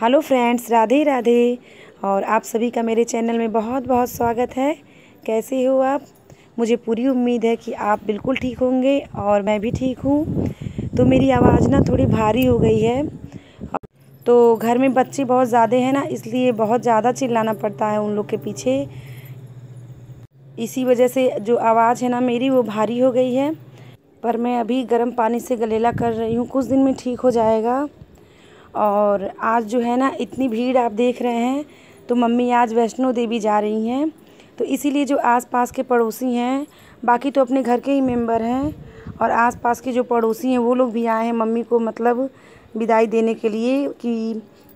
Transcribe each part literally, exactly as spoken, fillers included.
Hello friends, Radhe Radhe. और आप सभी का मेरे चैनल में बहुत बहुत स्वागत है। कैसे हो आप? मुझे पूरी उम्मीद है कि आप बिल्कुल ठीक होंगे और मैं भी ठीक हूँ। तो मेरी आवाज़ ना थोड़ी भारी हो गई है, तो घर में बच्चे बहुत ज़्यादा हैं ना, इसलिए बहुत ज़्यादा चिल्लाना पड़ता है उन लोग के पीछे। इसी वजह से जो आवाज़ है ना मेरी, वो भारी हो गई है। पर मैं अभी गर्म पानी से गलेला कर रही हूँ, कुछ दिन में ठीक हो जाएगा। और आज जो है ना इतनी भीड़ आप देख रहे हैं, तो मम्मी आज वैष्णो देवी जा रही हैं, तो इसीलिए जो आसपास के पड़ोसी हैं, बाकी तो अपने घर के ही मेंबर हैं, और आसपास के जो पड़ोसी हैं वो लोग भी आए हैं मम्मी को मतलब विदाई देने के लिए कि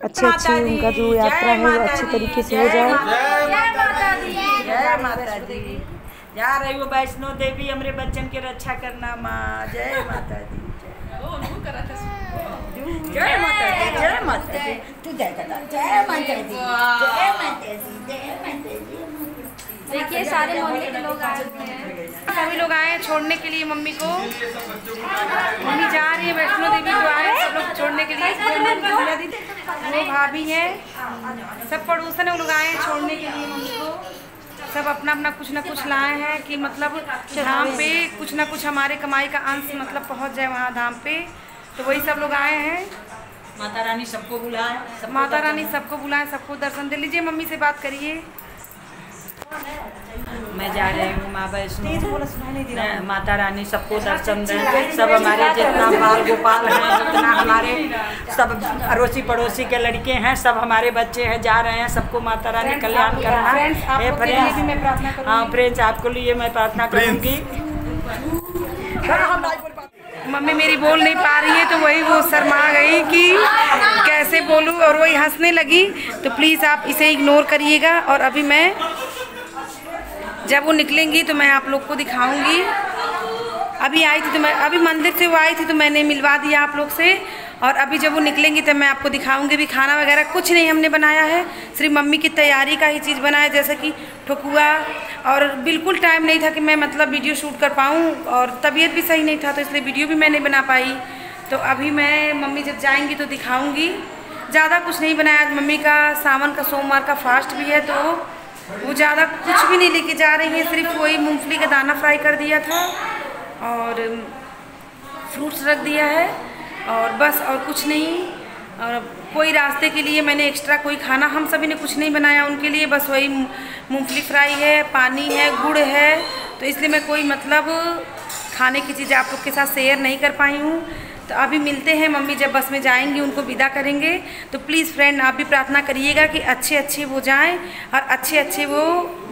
अच्छे अच्छे उनका जो यात्रा है वो अच्छे तरीके से हो जाए। जय माता दी, जा रही हो वैष्णो देवी, हमरे बच्चन के रक्षा करना माँ। जय माता दी, जय माता दी, जय माता दी, तू जय माता दी, जय माता दी, जय माता दी, जय माता दी। देखिए सारे मोहल्ले के लोग आए हैं, सभी लोग आए हैं छोड़ने के लिए मम्मी को। मम्मी जा रही है वैष्णो देवी, तो आए सब लोग छोड़ने के लिए। वो भाभी हैं, सब पड़ोसन है, वो लोग आए हैं छोड़ने के लिए मम्मी को। सब अपना अपना कुछ ना कुछ लाए हैं कि मतलब धाम पे कुछ ना कुछ हमारे कमाई का अंश मतलब पहुंच जाए वहाँ धाम पे, तो वही सब लोग आए हैं। माता रानी सबको बुलाए, माता रानी सबको बुलाए, सबको दर्शन दे लीजिए। मम्मी से बात करिए। मैं जा रही हूँ माँ वैष्णो, माता रानी सबको दर्शन दें। सब हमारे जितना बाल गोपाल हैं, जितना हमारे सब अड़ोसी पड़ोसी के लड़के हैं, सब हमारे बच्चे हैं, जा रहे हैं, सबको माता रानी कल्याण करना। ये फ्रेंड्स, हाँ फ्रेंड्स, आपको लिए मैं प्रार्थना करूँगी। मम्मी मेरी बोल नहीं पा रही है, तो वही वो शर्मा गई कि कैसे बोलूँ, और वही हंसने लगी। तो प्लीज़ आप इसे इग्नोर करिएगा, और अभी मैं जब वो निकलेंगी तो मैं आप लोग को दिखाऊंगी। अभी आई थी तो मैं अभी मंदिर से वो आई थी तो मैंने मिलवा दिया आप लोग से, और अभी जब वो निकलेंगी तो मैं आपको दिखाऊंगी। भी खाना वगैरह कुछ नहीं हमने बनाया है, सिर्फ मम्मी की तैयारी का ही चीज़ बनाया, जैसे कि ठोकुआ। और बिल्कुल टाइम नहीं था कि मैं मतलब वीडियो शूट कर पाऊँ, और तबीयत भी सही नहीं था, तो इसलिए वीडियो भी मैं नहीं बना पाई। तो अभी मैं मम्मी जब जाएँगी तो दिखाऊँगी। ज़्यादा कुछ नहीं बनाया, मम्मी का सावन का सोमवार का फास्ट भी है, तो वो ज़्यादा कुछ भी नहीं लेके जा रही है, सिर्फ वही मूंगफली का दाना फ्राई कर दिया था और फ्रूट्स रख दिया है, और बस और कुछ नहीं। और कोई रास्ते के लिए मैंने एक्स्ट्रा कोई खाना हम सभी ने कुछ नहीं बनाया उनके लिए, बस वही मूंगफली फ्राई है, पानी है, गुड़ है, तो इसलिए मैं कोई मतलब खाने की चीज़ आप लोग के साथ शेयर नहीं कर पाई हूँ। तो अभी मिलते हैं, मम्मी जब बस में जाएंगी उनको विदा करेंगे। तो प्लीज़ फ्रेंड, आप भी प्रार्थना करिएगा कि अच्छे अच्छे वो जाएं और अच्छे अच्छे वो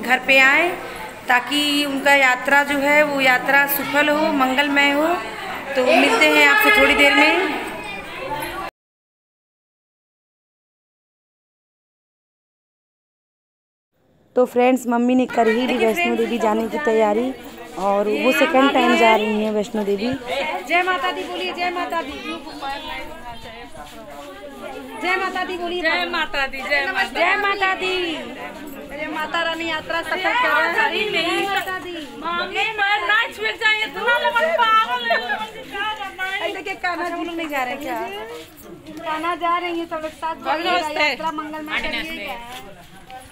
घर पे आएं, ताकि उनका यात्रा जो है वो यात्रा सफल हो, मंगलमय हो। तो मिलते हैं आपसे थोड़ी देर में। तो फ्रेंड्स, मम्मी ने कर ही ली वैष्णो देवी जाने की तैयारी, और वो सेकंड टाइम जा रही हैं वैष्णो देवी। जय माता दी बोलिए, जय माता दी, जय माता दी बोलिए, जय माता दी, जय माता दी, जय माता रानी, यात्रा सफल करो। जा रहे क्या काना जा रही है सब लोग साथ, यात्रा मंगलमय।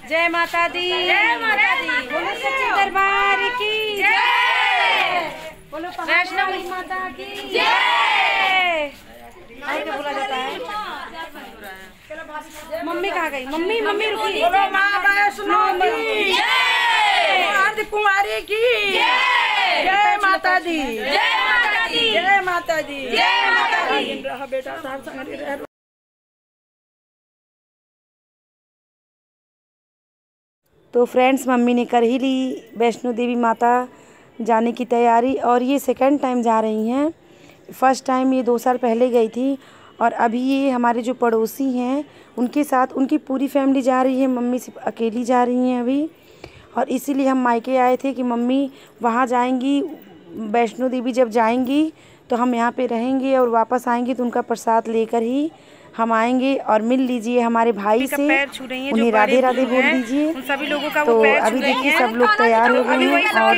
जय माता दी, जय माता दी, बोलो सच्चे दरबार की जय, बोलो वैष्णो माता की जय। बोला जाता है मम्मी कहाँ गई? मम्मी मम्मी रुकी, बोलो माँ वैष्णो जय, कुमारी की जय माता दी, जय माता दी, जय माता दी, जय माता दी। रहा बेटा साहब। तो फ्रेंड्स, मम्मी ने कर ही ली वैष्णो देवी माता जाने की तैयारी, और ये सेकंड टाइम जा रही हैं। फ़र्स्ट टाइम ये दो साल पहले गई थी, और अभी ये हमारे जो पड़ोसी हैं उनके साथ उनकी पूरी फैमिली जा रही है, मम्मी सिर्फ अकेली जा रही हैं अभी। और इसीलिए हम मायके आए थे कि मम्मी वहाँ जाएंगी वैष्णो देवी, जब जाएंगी तो हम यहाँ पे रहेंगे, और वापस आएंगे तो उनका प्रसाद लेकर ही हम आएंगे। और मिल लीजिए हमारे भाई से, उन्हें राधे राधे बोल दीजिए। तो अभी देखिए सब लोग तैयार हो गए हैं, और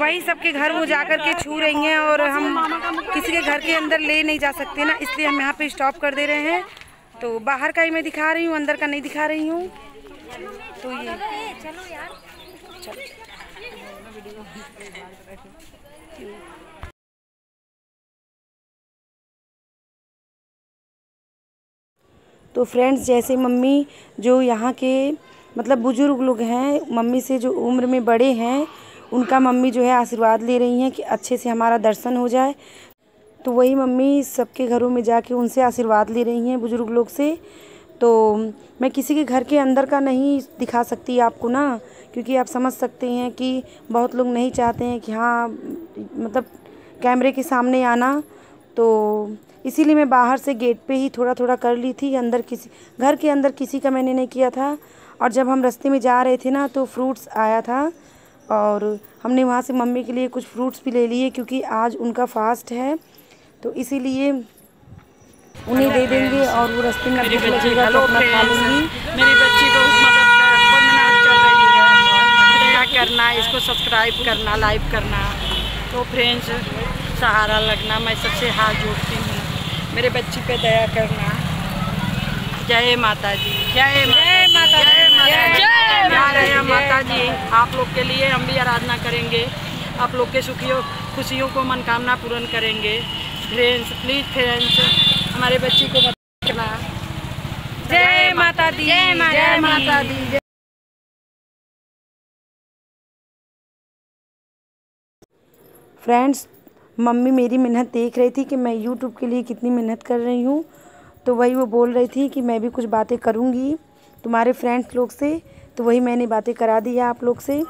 वही सबके घर वो जा कर के छू रही हैं, और हम किसी के घर के अंदर ले नहीं जा सकते ना, इसलिए हम यहाँ पे स्टॉप कर दे रहे हैं। तो बाहर का ही मैं दिखा रही हूँ, अंदर का नहीं दिखा रही हूँ। तो ये चलो यार चलो। तो फ्रेंड्स, जैसे मम्मी जो यहाँ के मतलब बुज़ुर्ग लोग हैं, मम्मी से जो उम्र में बड़े हैं, उनका मम्मी जो है आशीर्वाद ले रही हैं कि अच्छे से हमारा दर्शन हो जाए। तो वही मम्मी सबके घरों में जाके उनसे आशीर्वाद ले रही हैं, बुज़ुर्ग लोग से। तो मैं किसी के घर के अंदर का नहीं दिखा सकती आपको ना, क्योंकि आप समझ सकते हैं कि बहुत लोग नहीं चाहते हैं कि हाँ मतलब कैमरे के सामने आना, तो इसीलिए मैं बाहर से गेट पे ही थोड़ा थोड़ा कर ली थी। अंदर किसी घर के अंदर किसी का मैंने नहीं किया था। और जब हम रास्ते में जा रहे थे ना, तो फ्रूट्स आया था और हमने वहाँ से मम्मी के लिए कुछ फ्रूट्स भी ले लिए, क्योंकि आज उनका फास्ट है तो इसीलिए उन्हें दे देंगे। और वो रास्ते में भूख लगेगा तो अपना खा लेंगी। मेरी बच्ची को मतलब कर रही है, क्या करना, इसको सब्सक्राइब करना, लाइक करना। तो फ्रेंड्स, सहारा लगना, मैं सबसे हाथ जोड़ती हूँ। मेरे बच्ची पे दया करना। जय माता जी, जय माता जी, जय माता माता जी। आप लोग के लिए हम भी आराधना करेंगे, आप लोग के सुखियों खुशियों को मनोकामना पूर्ण करेंगे। फ्रेंड्स प्लीज़, फ्रेंड्स हमारे बच्ची को बताना। जय माता दी, जय माता दी। फ्रेंड्स, मम्मी मेरी मेहनत देख रही थी कि मैं यूट्यूब के लिए कितनी मेहनत कर रही हूँ। तो वही वो बोल रही थी कि मैं भी कुछ बातें करूँगी तुम्हारे फ्रेंड्स लोग से, तो वही मैंने बातें करा दी आप लोग से।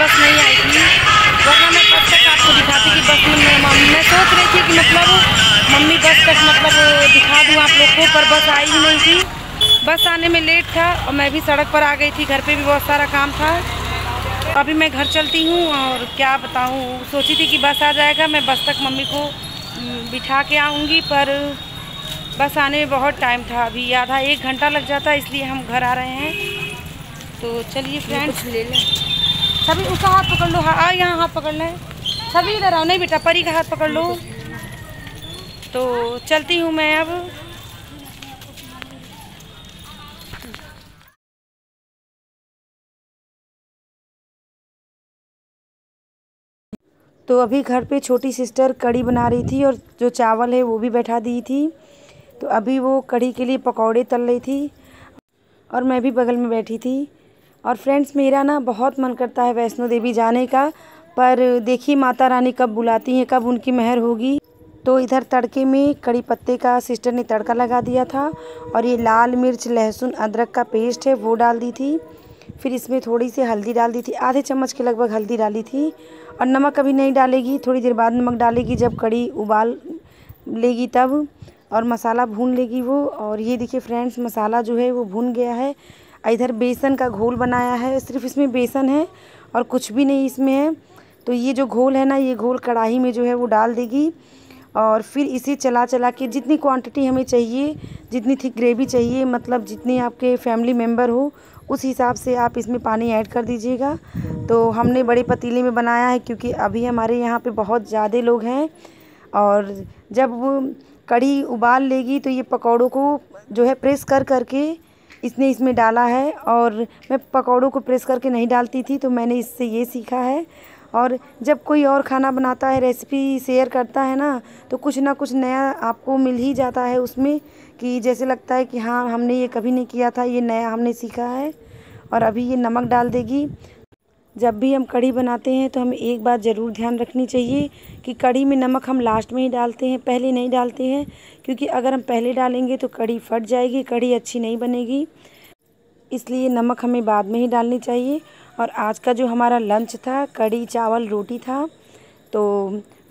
बस नहीं आई थी, वरना मैं बस तक आपको दिखाती कि बस में मैं सोच रही थी कि मतलब मम्मी बस तक मतलब दिखा दूँ आप लोग को, पर बस आई ही नहीं थी। बस आने में लेट था और मैं भी सड़क पर आ गई थी। घर पे भी बहुत सारा काम था। अभी मैं घर चलती हूँ और क्या बताऊँ, सोची थी कि बस आ जाएगा, मैं बस तक मम्मी को बिठा के आऊँगी, पर बस आने में बहुत टाइम था। अभी आधा एक घंटा लग जाता, इसलिए हम घर आ रहे हैं। तो चलिए फ्रेंड्स, ले लें। सभी उसका हाथ पकड़ लो, हाँ आ यहाँ हाथ पकड़ना है। सभी इधर आओ, नहीं बेटा परी का हाथ पकड़ लो। तो चलती हूँ मैं अब। तो अभी घर पे छोटी सिस्टर कढ़ी बना रही थी और जो चावल है वो भी बैठा दी थी। तो अभी वो कढ़ी के लिए पकौड़े तल रही थी और मैं भी बगल में बैठी थी। और फ्रेंड्स, मेरा ना बहुत मन करता है वैष्णो देवी जाने का, पर देखिए माता रानी कब बुलाती हैं, कब उनकी मेहर होगी। तो इधर तड़के में कड़ी पत्ते का सिस्टर ने तड़का लगा दिया था और ये लाल मिर्च, लहसुन, अदरक का पेस्ट है वो डाल दी थी। फिर इसमें थोड़ी सी हल्दी डाल दी थी, आधे चम्मच के लगभग हल्दी डाली थी। और नमक अभी नहीं डालेगी, थोड़ी देर बाद नमक डालेगी, जब कड़ी उबाल लेगी तब, और मसाला भून लेगी वो। और ये देखिए फ्रेंड्स, मसाला जो है वो भून गया है। इधर बेसन का घोल बनाया है, सिर्फ इसमें बेसन है और कुछ भी नहीं इसमें है। तो ये जो घोल है ना, ये घोल कढ़ाई में जो है वो डाल देगी। और फिर इसे चला चला के जितनी क्वांटिटी हमें चाहिए, जितनी थिक ग्रेवी चाहिए, मतलब जितने आपके फैमिली मेंबर हो उस हिसाब से आप इसमें पानी ऐड कर दीजिएगा। तो हमने बड़े पतीले में बनाया है, क्योंकि अभी हमारे यहाँ पर बहुत ज़्यादा लोग हैं। और जब वो कढ़ी उबाल लेगी तो ये पकौड़ों को जो है प्रेस कर करके इसने इसमें डाला है। और मैं पकौड़ों को प्रेस करके नहीं डालती थी, तो मैंने इससे ये सीखा है। और जब कोई और खाना बनाता है, रेसिपी शेयर करता है ना, तो कुछ ना कुछ नया आपको मिल ही जाता है उसमें, कि जैसे लगता है कि हाँ हमने ये कभी नहीं किया था, ये नया हमने सीखा है। और अभी ये नमक डाल देगी। जब भी हम कढ़ी बनाते हैं तो हमें एक बात ज़रूर ध्यान रखनी चाहिए कि कढ़ी में नमक हम लास्ट में ही डालते हैं, पहले नहीं डालते हैं, क्योंकि अगर हम पहले डालेंगे तो कढ़ी फट जाएगी, कढ़ी अच्छी नहीं बनेगी। इसलिए नमक हमें बाद में ही डालनी चाहिए। और आज का जो हमारा लंच था, कढ़ी चावल रोटी था। तो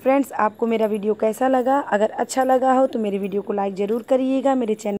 फ्रेंड्स, आपको मेरा वीडियो कैसा लगा? अगर अच्छा लगा हो तो मेरे वीडियो को लाइक ज़रूर करिएगा, मेरे चैनल